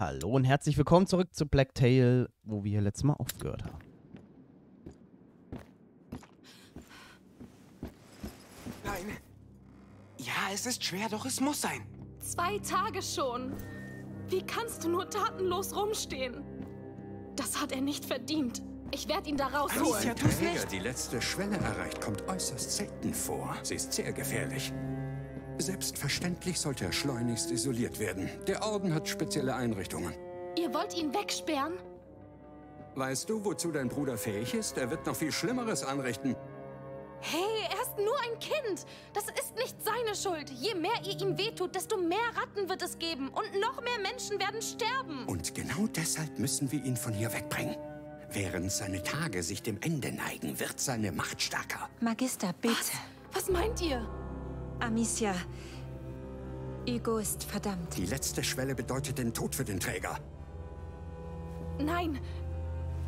Hallo und herzlich willkommen zurück zu Blacktail, wo wir letztes Mal aufgehört haben. Nein. Ja, es ist schwer, doch es muss sein. 2 Tage schon. Wie kannst du nur tatenlos rumstehen? Das hat er nicht verdient. Ich werde ihn da rausholen. Amicia, tu's nicht. Die letzte Schwelle erreicht, kommt äußerst selten vor. Sie ist sehr gefährlich. Selbstverständlich sollte er schleunigst isoliert werden. Der Orden hat spezielle Einrichtungen. Ihr wollt ihn wegsperren? Weißt du, wozu dein Bruder fähig ist? Er wird noch viel Schlimmeres anrichten. Hey, er ist nur ein Kind. Das ist nicht seine Schuld. Je mehr ihr ihm wehtut, desto mehr Ratten wird es geben. Und noch mehr Menschen werden sterben. Und genau deshalb müssen wir ihn von hier wegbringen. Während seine Tage sich dem Ende neigen, wird seine Macht stärker. Magister, bitte. Was meint ihr? Amicia, Hugo ist verdammt. Die letzte Schwelle bedeutet den Tod für den Träger. Nein.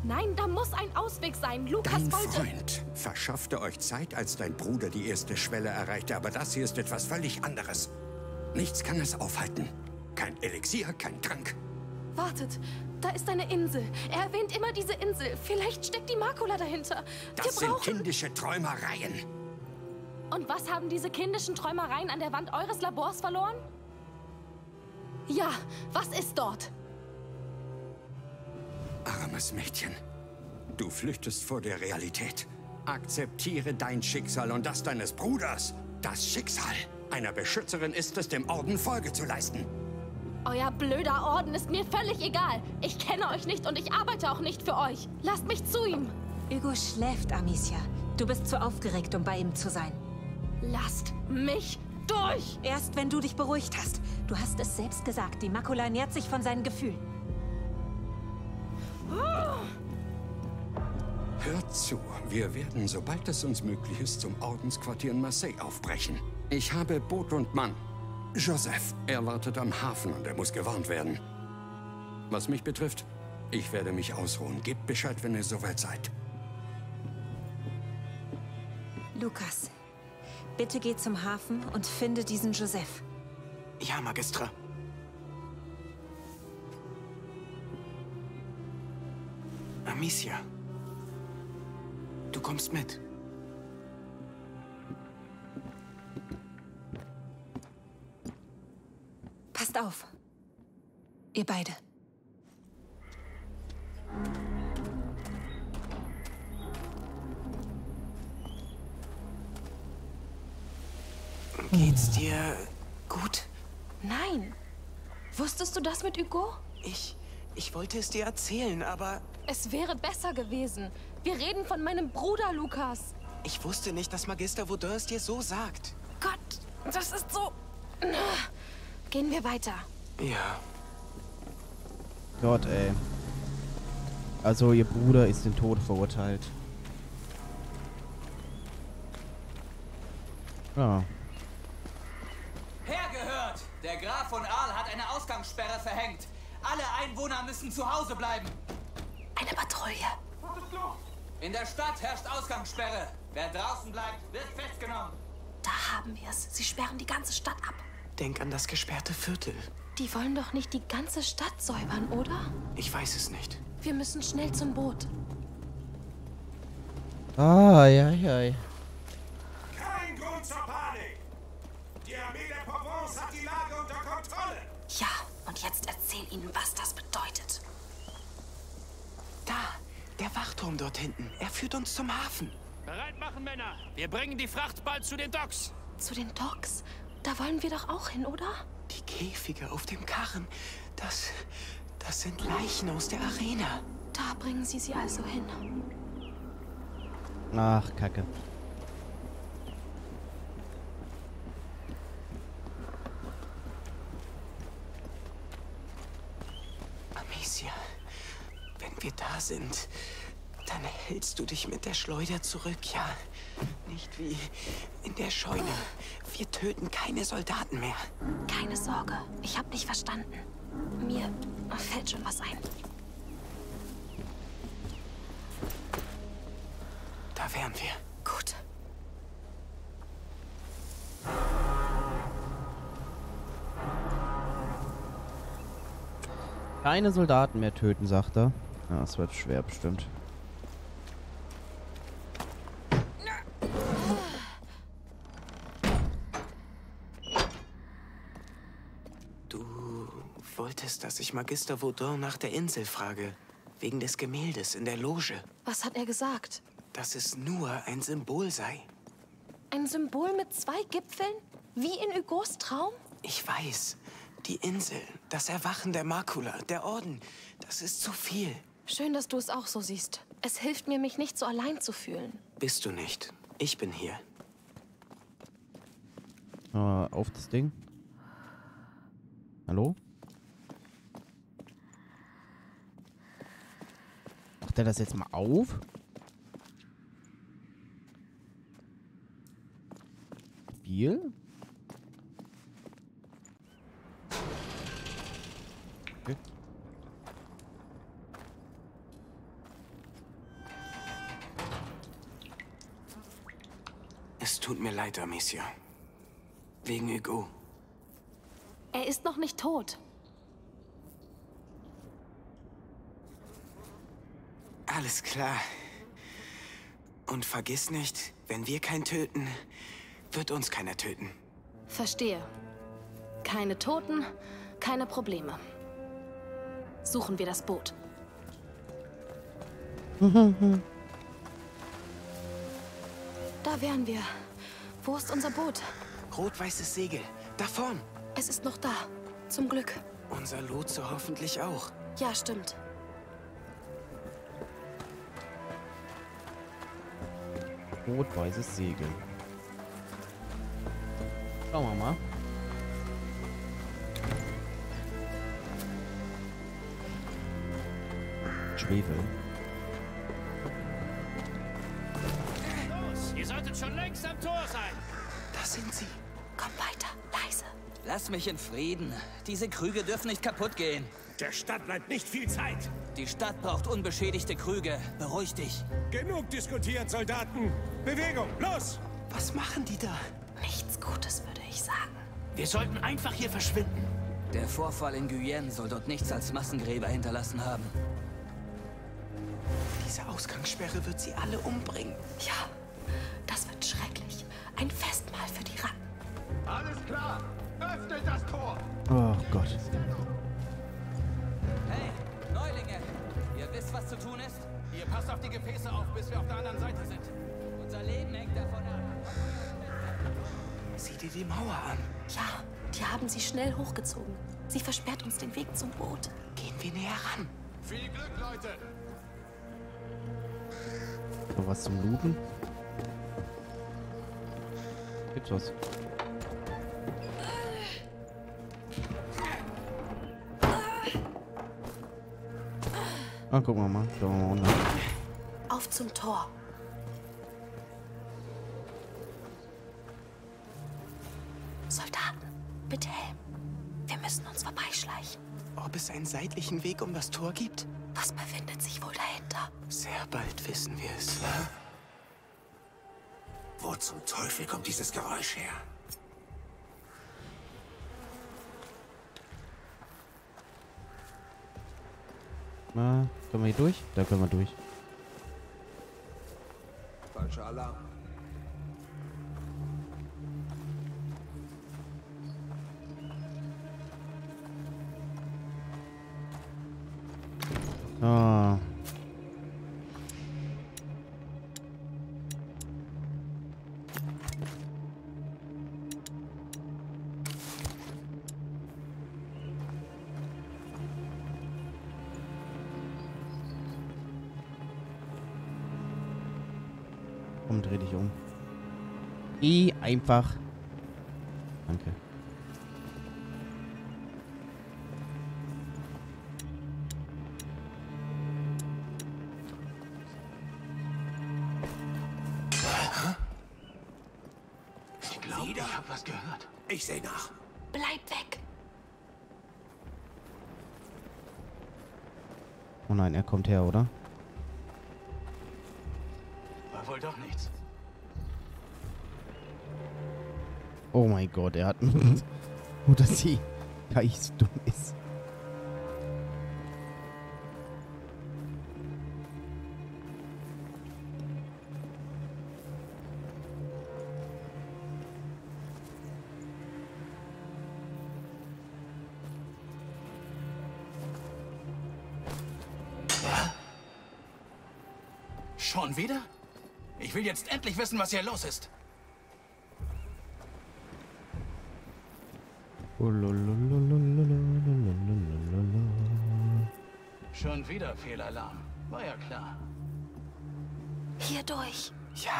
Nein, da muss ein Ausweg sein. Lukas wollte... Dein Freund verschaffte euch Zeit, als dein Bruder die erste Schwelle erreichte. Aber das hier ist etwas völlig anderes. Nichts kann es aufhalten. Kein Elixier, kein Trank. Wartet, da ist eine Insel. Er erwähnt immer diese Insel. Vielleicht steckt die Makula dahinter. Das sind kindische Träumereien. Und was haben diese kindischen Träumereien an der Wand eures Labors verloren? Ja, was ist dort? Armes Mädchen, du flüchtest vor der Realität. Akzeptiere dein Schicksal und das deines Bruders. Das Schicksal einer Beschützerin ist es, dem Orden Folge zu leisten. Euer blöder Orden ist mir völlig egal. Ich kenne euch nicht und ich arbeite auch nicht für euch. Lasst mich zu ihm. Hugo schläft, Amicia. Du bist zu aufgeregt, um bei ihm zu sein. Lasst mich durch! Erst wenn du dich beruhigt hast. Du hast es selbst gesagt, die Makula nährt sich von seinen Gefühlen. Hört zu, wir werden, sobald es uns möglich ist, zum Ordensquartier in Marseille aufbrechen. Ich habe Boot und Mann. Joseph, er wartet am Hafen und er muss gewarnt werden. Was mich betrifft, ich werde mich ausruhen. Gebt Bescheid, wenn ihr soweit seid. Lukas, bitte geh zum Hafen und finde diesen Joseph. Ja, Magistra. Amicia, du kommst mit. Passt auf, ihr beide. Geht's dir gut? Nein. Wusstest du das mit Hugo? Ich wollte es dir erzählen, aber... Es wäre besser gewesen. Wir reden von meinem Bruder, Lukas. Ich wusste nicht, dass Magister Vodürst dir so sagt. Gott, das ist so... Gehen wir weiter. Ja. Gott, ey. Also, ihr Bruder ist dem Tod verurteilt. Ja. Hergehört! Der Graf von Aal hat eine Ausgangssperre verhängt. Alle Einwohner müssen zu Hause bleiben. Eine Patrouille. Was ist los? In der Stadt herrscht Ausgangssperre. Wer draußen bleibt, wird festgenommen. Da haben wir es. Sie sperren die ganze Stadt ab. Denk an das gesperrte Viertel. Die wollen doch nicht die ganze Stadt säubern, oder? Ich weiß es nicht. Wir müssen schnell zum Boot. Ai, ai, ai. Kein Grund zur Panik. Die Armee der Provence hat die Lage unter Kontrolle. Ja. Und jetzt erzähl ihnen, was das bedeutet. Da, der Wachturm dort hinten. Er führt uns zum Hafen. Bereit machen, Männer. Wir bringen die Fracht bald zu den Docks. Zu den Docks? Da wollen wir doch auch hin, oder? Die Käfige auf dem Karren. Das sind Leichen aus der Arena. Da bringen sie sie also hin. Ach, Kacke. Wir da sind, dann hältst du dich mit der Schleuder zurück, ja? Nicht wie in der Scheune. Wir töten keine Soldaten mehr. Keine Sorge, ich hab dich verstanden. Mir fällt schon was ein. Da wären wir. Gut. Keine Soldaten mehr töten, sagt er. Ja, das wird schwer bestimmt. Du wolltest, dass ich Magister Baudin nach der Insel frage. Wegen des Gemäldes in der Loge. Was hat er gesagt? Dass es nur ein Symbol sei. Ein Symbol mit zwei Gipfeln? Wie in Hugos Traum? Ich weiß. Die Insel, das Erwachen der Makula, der Orden. Das ist zu viel. Schön, dass du es auch so siehst. Es hilft mir, mich nicht so allein zu fühlen. Bist du nicht. Ich bin hier. Auf das Ding. Hallo? Macht er das jetzt mal auf? Spiel? Okay. Es tut mir leid, Amicia. Wegen Hugo. Er ist noch nicht tot. Alles klar. Und vergiss nicht, wenn wir keinen töten, wird uns keiner töten. Verstehe. Keine Toten, keine Probleme. Suchen wir das Boot. Da wären wir. Wo ist unser Boot? Rot-weißes Segel. Da vorn. Es ist noch da. Zum Glück. Unser Lotse hoffentlich auch. Ja, stimmt. Rot-weißes Segel. Schauen wir mal. Schwefel. Los, ihr solltet schon längst am Tor sein. Da sind sie. Komm weiter, leise. Lass mich in Frieden. Diese Krüge dürfen nicht kaputt gehen. Der Stadt bleibt nicht viel Zeit. Die Stadt braucht unbeschädigte Krüge. Beruhig dich. Genug diskutiert, Soldaten. Bewegung, los! Was machen die da? Nichts Gutes, würde ich sagen. Wir sollten einfach hier verschwinden. Der Vorfall in Guyenne soll dort nichts als Massengräber hinterlassen haben. Diese Ausgangssperre wird sie alle umbringen. Ja, das wird schrecklich. Ein Festmahl für die Ratten. Alles klar, öffnet das Tor! Oh Gott. Hey, Neulinge, ihr wisst, was zu tun ist? Ihr passt auf die Gefäße auf, bis wir auf der anderen Seite sind. Unser Leben hängt davon ab. Sieh dir die Mauer an. Ja, die haben sie schnell hochgezogen. Sie versperrt uns den Weg zum Boot. Gehen wir näher ran. Viel Glück, Leute! Noch was zum Looten? Gibt's was? Ah, gucken wir mal. Schauen wir mal runter. Auf zum Tor. Soldaten, bitte Helm. Wir müssen uns vorbeischleichen. Ob es einen seitlichen Weg um das Tor gibt? Was befindet sich wohl dahinter? Sehr bald wissen wir es. Wo zum Teufel kommt dieses Geräusch her? Na, können wir hier durch? Da können wir durch. Falscher Alarm. Ah. Komm, dreh dich um. Geh einfach. Danke. Ich seh nach. Bleib weg. Oh nein, er kommt her, oder? War wohl doch nichts. Oh mein Gott, er hat... Oder sie. Ja, ich so dumm ist. Schon wieder? Ich will jetzt endlich wissen, was hier los ist. Schon wieder Fehlalarm. War ja klar. Hier durch. Ja.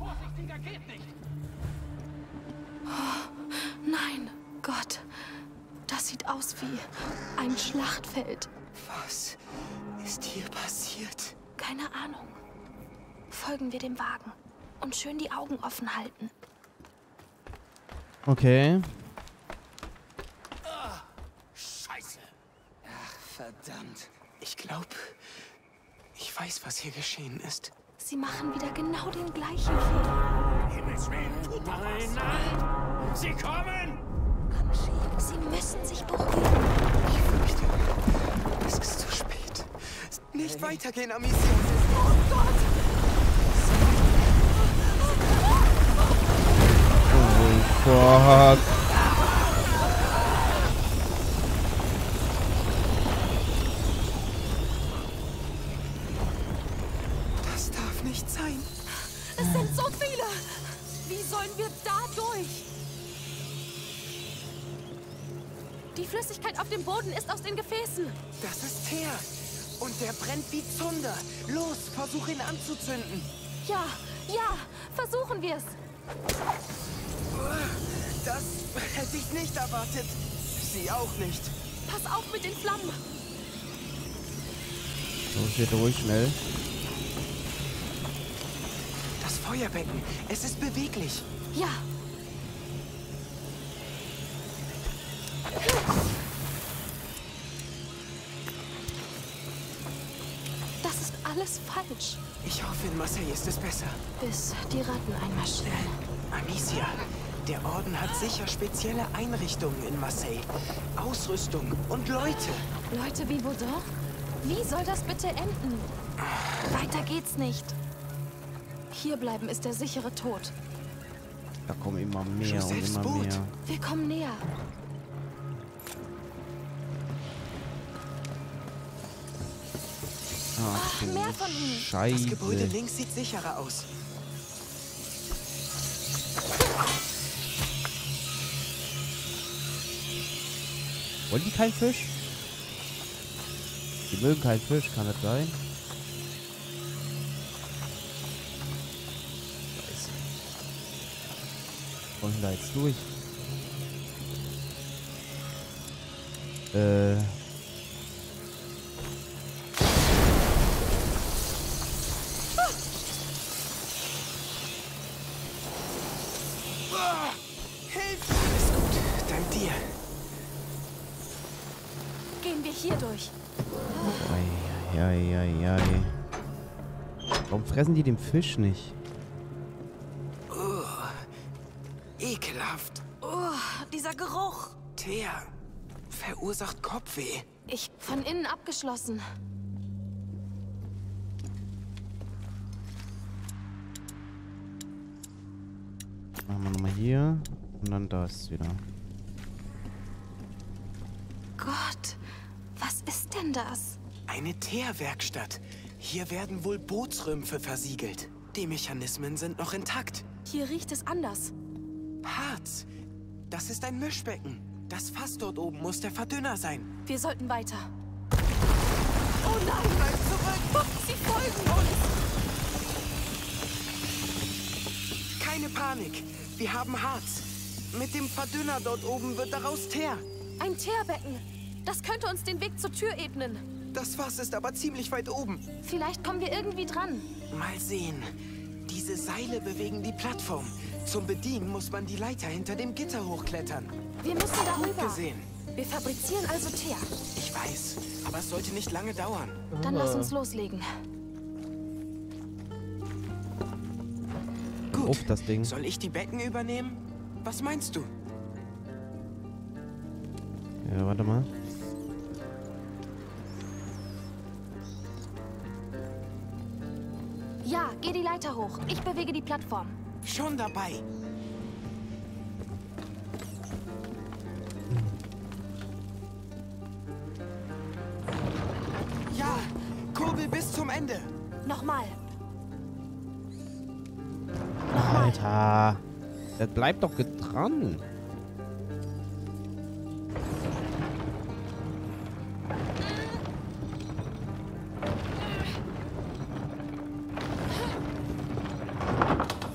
Vorsichtiger geht nicht. Nein, Gott. Das sieht aus wie ein Schlachtfeld. Was ist hier passiert? Keine Ahnung. Folgen wir dem Wagen und schön die Augen offen halten. Okay. Oh, Scheiße. Ach, verdammt. Ich glaube, ich weiß, was hier geschehen ist. Sie machen wieder genau den gleichen Fehler. Himmels Willen, tut doch was. Nein, sie kommen! Komm schon, sie müssen sich beruhigen. Ich fürchte, es ist zu spät. Nicht weitergehen, Amicia. Oh Gott! Fuck. Das darf nicht sein. Es sind so viele. Wie sollen wir da durch? Die Flüssigkeit auf dem Boden ist aus den Gefäßen. Das ist Teer. Und der brennt wie Zunder. Los, versuch ihn anzuzünden. Ja, ja, versuchen wir es. Das hätte ich nicht erwartet. Sie auch nicht. Pass auf mit den Flammen. So, geht ruhig schnell. Das Feuerbecken. Es ist beweglich. Ja. Das ist alles falsch. Ich hoffe, in Marseille ist es besser. Bis die Ratten einmarschieren. Amicia, der Orden hat sicher spezielle Einrichtungen in Marseille. Ausrüstung und Leute. Leute wie Baudin? Wie soll das bitte enden? Weiter geht's nicht. Hierbleiben ist der sichere Tod. Da kommen immer mehr Josephs und immer Boot. Mehr. Wir kommen näher. Ach, mehr von ihnen. Scheiße. Das Gebäude links sieht sicherer aus. Wollen die keinen Fisch? Die mögen keinen Fisch, kann das sein? Scheiße. Wollen wir da jetzt durch? Fressen die den Fisch nicht? Ekelhaft. Dieser Geruch. Teer verursacht Kopfweh. Ich von innen abgeschlossen. Machen wir nochmal hier und dann das wieder. Gott, was ist denn das? Eine Teerwerkstatt. Hier werden wohl Bootsrümpfe versiegelt. Die Mechanismen sind noch intakt. Hier riecht es anders. Harz. Das ist ein Mischbecken. Das Fass dort oben muss der Verdünner sein. Wir sollten weiter. Oh nein, bleib zurück. Sie folgen uns. Keine Panik. Wir haben Harz. Mit dem Verdünner dort oben wird daraus Teer. Ein Teerbecken. Das könnte uns den Weg zur Tür ebnen. Das Fass ist aber ziemlich weit oben. Vielleicht kommen wir irgendwie dran. Mal sehen. Diese Seile bewegen die Plattform. Zum Bedienen muss man die Leiter hinter dem Gitter hochklettern. Wir müssen darüber. Gut gesehen. Wir fabrizieren also Teer. Ich weiß, aber es sollte nicht lange dauern. Dann lass uns loslegen. Gut. Auf das Ding. Soll ich die Becken übernehmen? Was meinst du? Ja, warte mal. Ja, geh die Leiter hoch. Ich bewege die Plattform. Schon dabei. Hände. Nochmal. Nochmal. Alter. Das bleibt doch dran.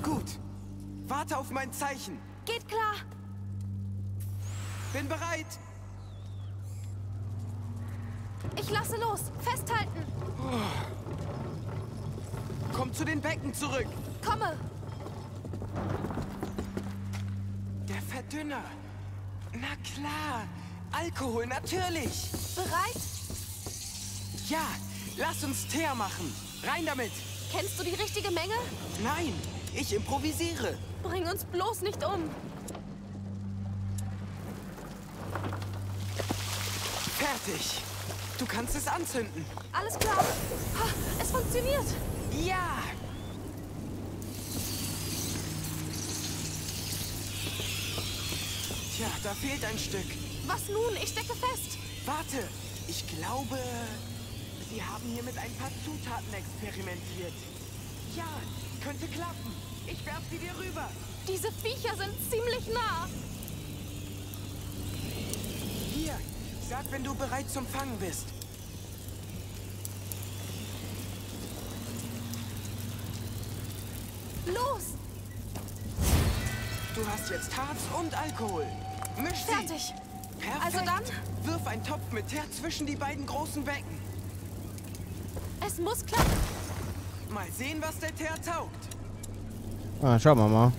Gut. Warte auf mein Zeichen. Geht klar. Bin bereit. Ich lasse los. Festhalten. Komm zu den Becken zurück. Komme. Der Verdünner. Na klar. Alkohol, natürlich. Bereit? Ja. Lass uns Teer machen. Rein damit. Kennst du die richtige Menge? Nein. Ich improvisiere. Bring uns bloß nicht um. Fertig. Du kannst es anzünden. Alles klar. Ha, es funktioniert. Ja. Tja, da fehlt ein Stück. Was nun? Ich stecke fest. Warte. Ich glaube, sie haben hier mit ein paar Zutaten experimentiert. Ja, könnte klappen. Ich werf sie dir rüber. Diese Viecher sind ziemlich nah. Hier. Sag, wenn du bereit zum Fangen bist. Los! Du hast jetzt Harz und Alkohol. Misch sie. Fertig. Perfekt. Also dann? Wirf einen Topf mit Teer zwischen die beiden großen Becken. Es muss klappen. Mal sehen, was der Teer taugt. Ah, schauen wir mal.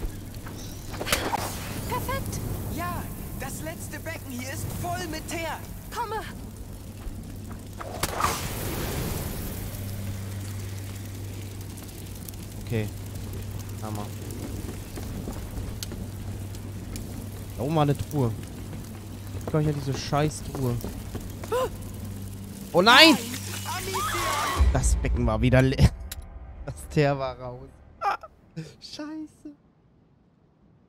Perfekt. Ja, das letzte Becken hier ist voll mit Teer. Komme. Okay. Hammer. Da oben war eine Truhe. Ich glaube, ich habe diese Scheiß-Truhe. Oh nein! Das Becken war wieder leer. Das Teer war raus. Ah, Scheiße.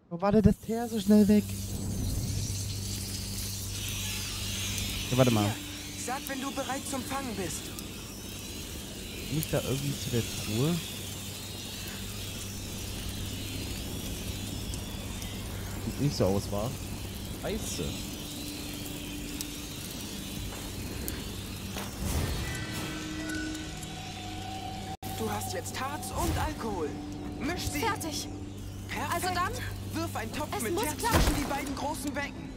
Warum war denn das Teer so schnell weg? Ja, warte mal. Hier, sag, wenn du bereit zum Fangen bist. Bin ich da irgendwie zu der Truhe? Sieht nicht so aus, war. Scheiße. Du hast jetzt Harz und Alkohol. Misch sie. Fertig. Perfekt. Also dann? Wirf einen Topf mit Herz zwischen die beiden großen Becken.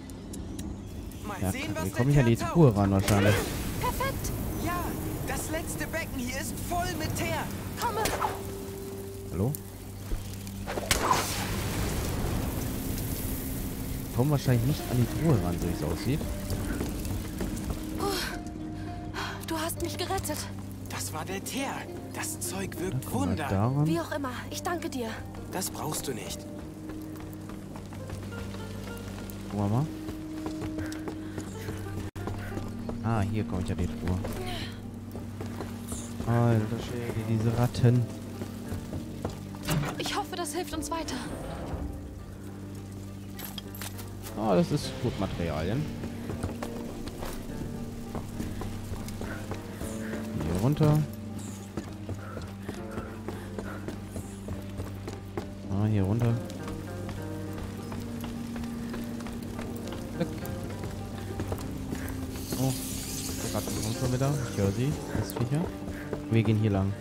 Mal ja, sehen, was komme ich an die Truhe ran wahrscheinlich. Perfekt. Ja, das letzte Becken hier ist voll mit Teer. Komme. Hallo? Ich komme wahrscheinlich nicht an die Truhe ran, so wie es aussieht. Du hast mich gerettet. Das war der Teer. Das Zeug wirkt Wunder. Wie auch immer, ich danke dir. Das brauchst du nicht. Guck mal. Ah, hier kommt ja die Truhe. Alter Schäde, diese Ratten. Ich hoffe, das hilft uns weiter. Ah, das ist gut Materialien. Hier runter. Ah, hier runter. Wieder. Ich höre sie. Das Viecher. Wir gehen hier lang.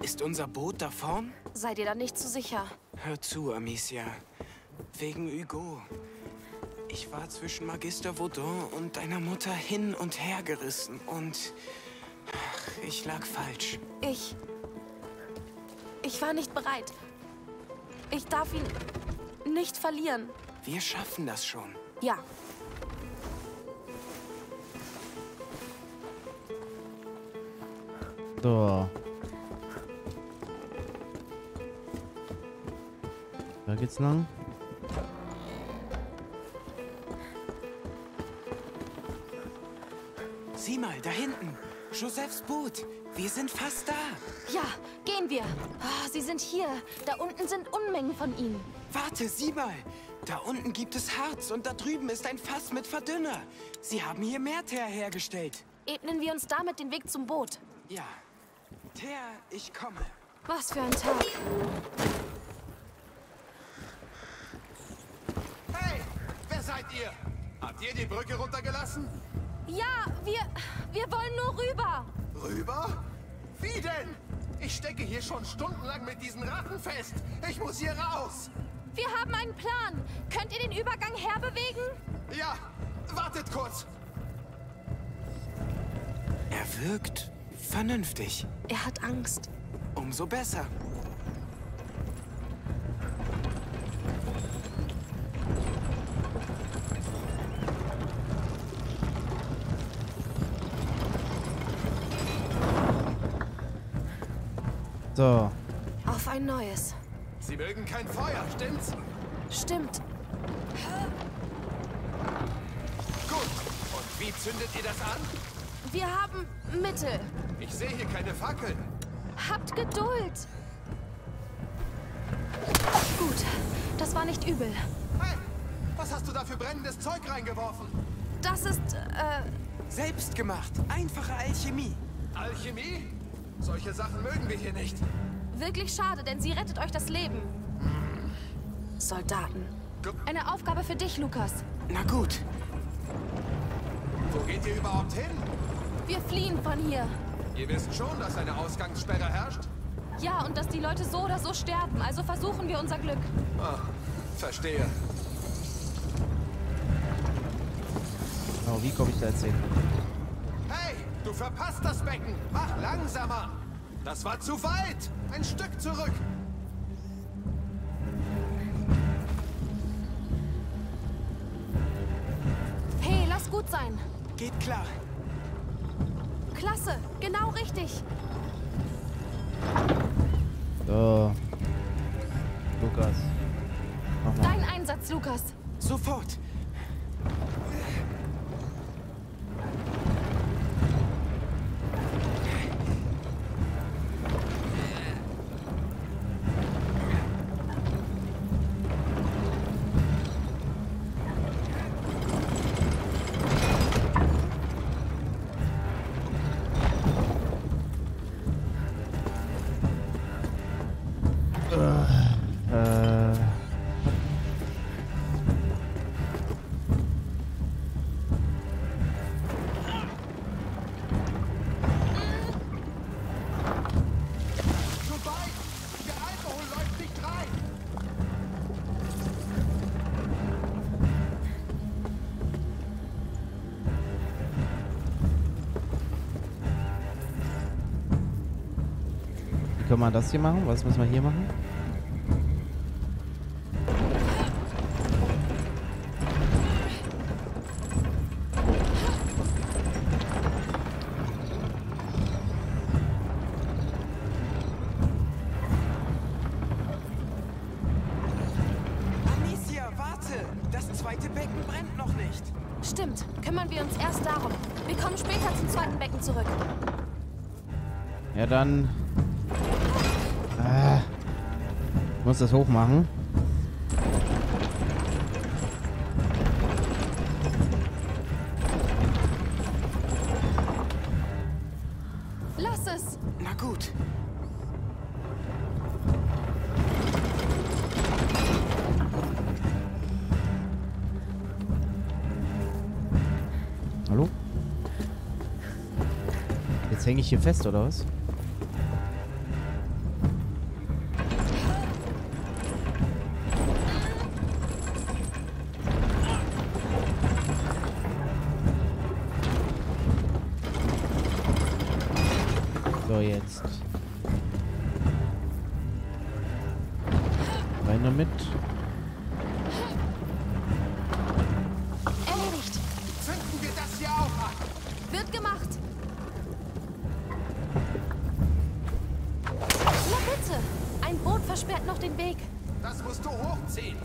Ist unser Boot da vorn? Seid ihr da nicht zu sicher? Hör zu, Amicia. Wegen Hugo. Ich war zwischen Magister Baudin und deiner Mutter hin und her gerissen und... Ach, ich lag falsch. Ich war nicht bereit. Ich darf ihn nicht verlieren. Wir schaffen das schon. Ja. So. Da geht's lang. Sieh mal, da hinten. Josephs Boot. Wir sind fast da. Ja, gehen wir. Oh, sie sind hier. Da unten sind Unmengen von ihnen. Warte, sieh mal. Da unten gibt es Harz und da drüben ist ein Fass mit Verdünner. Sie haben hier mehr Teer hergestellt. Ebnen wir uns damit den Weg zum Boot. Ja. Teer, ich komme. Was für ein Tag. Hey, wer seid ihr? Habt ihr die Brücke runtergelassen? Ja, wir wollen nur rüber. Rüber? Wie denn? Ich stecke hier schon stundenlang mit diesen Ratten fest. Ich muss hier raus. Wir haben einen Plan. Könnt ihr den Übergang herbewegen? Ja, wartet kurz. Er wirkt vernünftig. Er hat Angst. Umso besser. So. Auf ein neues. Sie mögen kein Feuer, stimmt's? Stimmt. Gut. Und wie zündet ihr das an? Wir haben Mittel. Ich sehe hier keine Fackeln. Habt Geduld. Gut, das war nicht übel. Hey, was hast du da für brennendes Zeug reingeworfen? Das ist, selbstgemacht. Einfache Alchemie. Alchemie? Solche Sachen mögen wir hier nicht. Wirklich schade, denn sie rettet euch das Leben. Soldaten. Eine Aufgabe für dich, Lukas. Na gut. Wo geht ihr überhaupt hin? Wir fliehen von hier. Ihr wisst schon, dass eine Ausgangssperre herrscht? Ja, und dass die Leute so oder so sterben. Also versuchen wir unser Glück. Ah, verstehe. Aber wie komme ich da jetzt hin? Hey, du verpasst das Becken. Mach langsamer. Das war zu weit. Ein Stück zurück. Hey, lass gut sein. Geht klar. Klasse, genau richtig. So. Lukas. Nochmal. Dein Einsatz, Lukas. Sofort. Kann man das hier machen? Was muss man hier machen? Amicia, warte! Das zweite Becken brennt noch nicht. Stimmt. Kümmern wir uns erst darum. Wir kommen später zum zweiten Becken zurück. Ja, dann... Ich muss das hochmachen. Lass es! Na gut. Hallo? Jetzt hänge ich hier fest, oder was? Jetzt rein damit. Erledigt. Zünden wir das hier auch an. Wird gemacht. Na bitte. Ein Boot versperrt noch den Weg. Das musst du hochziehen.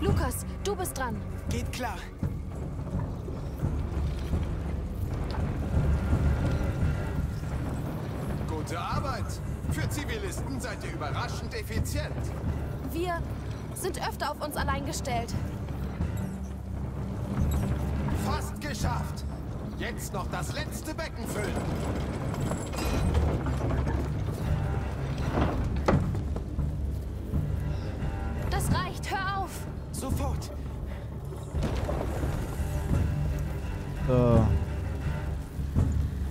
Lukas, du bist dran. Geht klar. Gute Arbeit. Für Zivilisten seid ihr überraschend effizient. Wir sind öfter auf uns allein gestellt. Fast geschafft. Jetzt noch das letzte Becken füllen.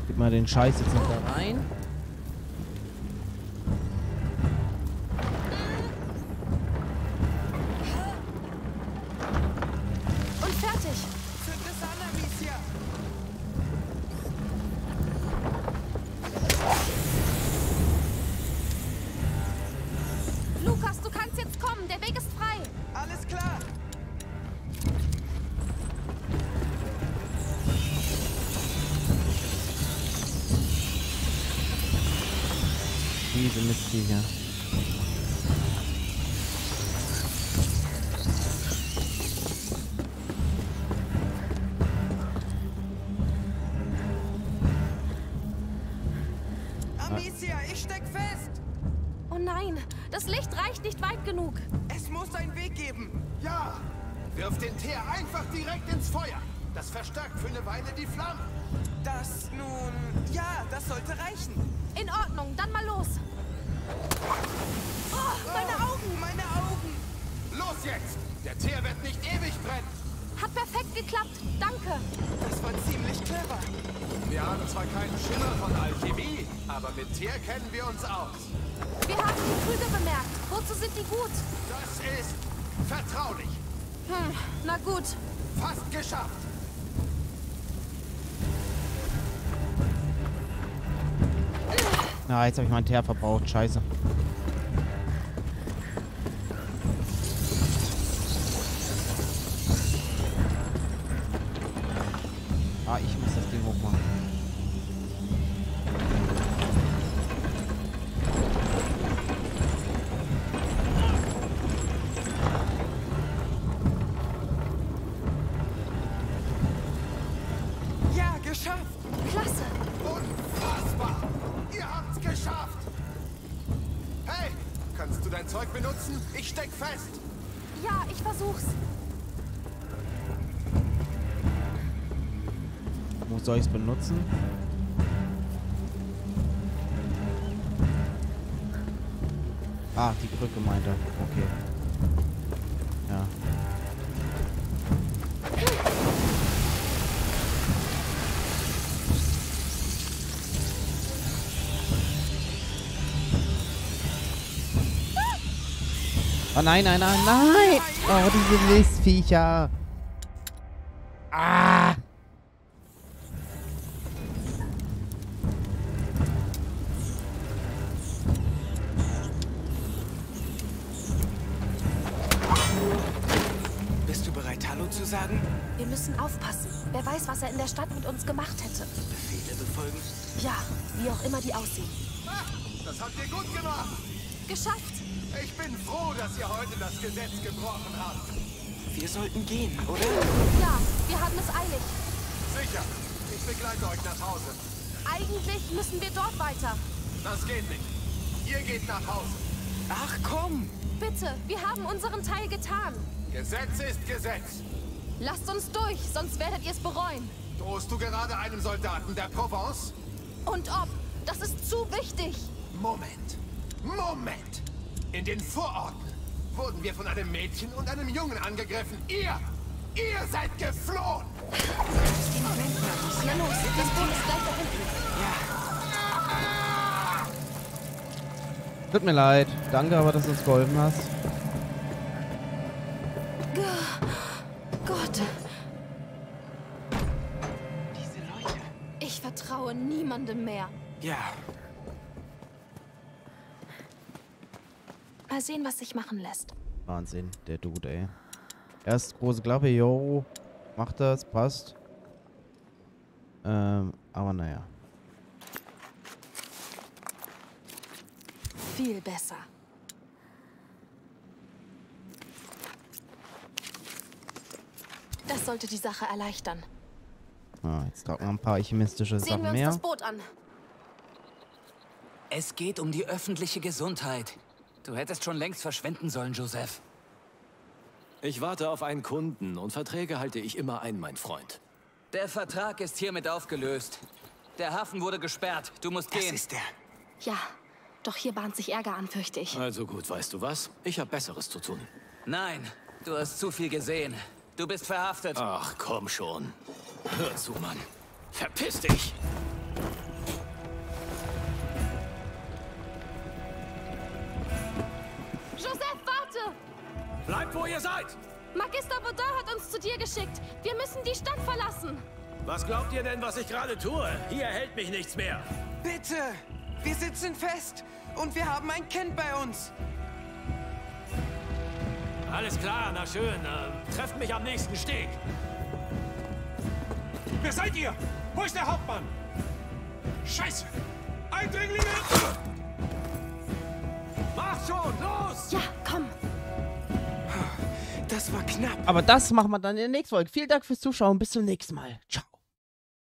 Gib mal den Scheiß jetzt noch da rein. Und fertig. Zünd es an, Amicia. Lukas, du kannst jetzt kommen. Der Weg ist frei. Alles klar. Diese Mistviecher. Amicia, ich steck fest! Oh nein, das Licht reicht nicht weit genug. Es muss einen Weg geben. Ja! Wirf den Teer einfach direkt ins Feuer. Das verstärkt für eine Weile die Flamme. Das nun... Ja, das sollte reichen. In Ordnung, dann mal los. Oh, meine Augen! Los jetzt! Der Teer wird nicht ewig brennen. Hat perfekt geklappt, danke. Das war ziemlich clever. Wir haben zwar keinen Schimmer von Alchemie, aber mit Teer kennen wir uns aus. Wir haben die Krüge bemerkt. Wozu sind die gut? Das ist vertraulich. Hm, na gut. Fast geschafft. Na, jetzt habe ich meinen Teer verbraucht. Scheiße. Ah, ich muss das Ding hochmachen. Ja, geschafft. Klasse. Unfassbar. Ihr habt's geschafft! Hey, kannst du dein Zeug benutzen? Ich steck fest! Ja, ich versuch's. Wo soll ich's benutzen? Ah, die Brücke meinte. Okay. Ja. Oh nein, nein, nein, nein! Oh, diese Mistviecher! Ah! Bist du bereit, Hallo zu sagen? Wir müssen aufpassen. Wer weiß, was er in der Stadt mit uns gemacht hätte. Befehle befolgen? Ja, wie auch immer die aussehen. Das habt ihr gut gemacht! Geschafft! Ich bin froh, dass ihr heute das Gesetz gebrochen habt. Wir sollten gehen, oder? Ja, wir haben es eilig. Sicher. Ich begleite euch nach Hause. Eigentlich müssen wir dort weiter. Das geht nicht. Ihr geht nach Hause. Ach komm. Bitte, wir haben unseren Teil getan. Gesetz ist Gesetz. Lasst uns durch, sonst werdet ihr es bereuen. Drohst du gerade einem Soldaten der Provence? Und ob. Das ist zu wichtig. Moment. In den Vororten wurden wir von einem Mädchen und einem Jungen angegriffen. Ihr seid geflohen! Na los, das Boot ist gleich da hinten. Ja. Tut mir leid. Danke aber, dass du uns geholfen hast. Gott. Diese Leute. Ich vertraue niemandem mehr. Ja. Mal sehen, was sich machen lässt. Wahnsinn, der Dude, ey. Erst große Klappe, yo. Macht das, passt. Aber naja. Viel besser. Das sollte die Sache erleichtern. Ah, jetzt brauchen wir ein paar chemistische Sachen mehr. Sehen wir uns das Boot an. Es geht um die öffentliche Gesundheit. Du hättest schon längst verschwenden sollen, Joseph. Ich warte auf einen Kunden und Verträge halte ich immer ein, mein Freund. Der Vertrag ist hiermit aufgelöst. Der Hafen wurde gesperrt. Du musst gehen. Das ist der. Ja, doch hier bahnt sich Ärger an, fürchte ich. Also gut, weißt du was? Ich habe Besseres zu tun. Nein, du hast zu viel gesehen. Du bist verhaftet. Ach, komm schon. Hör zu, Mann. Verpiss dich! Joseph, warte! Bleibt, wo ihr seid! Magister Baudin hat uns zu dir geschickt. Wir müssen die Stadt verlassen. Was glaubt ihr denn, was ich gerade tue? Hier hält mich nichts mehr. Bitte! Wir sitzen fest und wir haben ein Kind bei uns. Alles klar, na schön. Trefft mich am nächsten Steg. Wer seid ihr? Wo ist der Hauptmann? Scheiße! Eindringlinge! Mach schon, los! Ja, komm! Das war knapp. Aber das machen wir dann in der nächsten Folge. Vielen Dank fürs Zuschauen. Bis zum nächsten Mal. Ciao.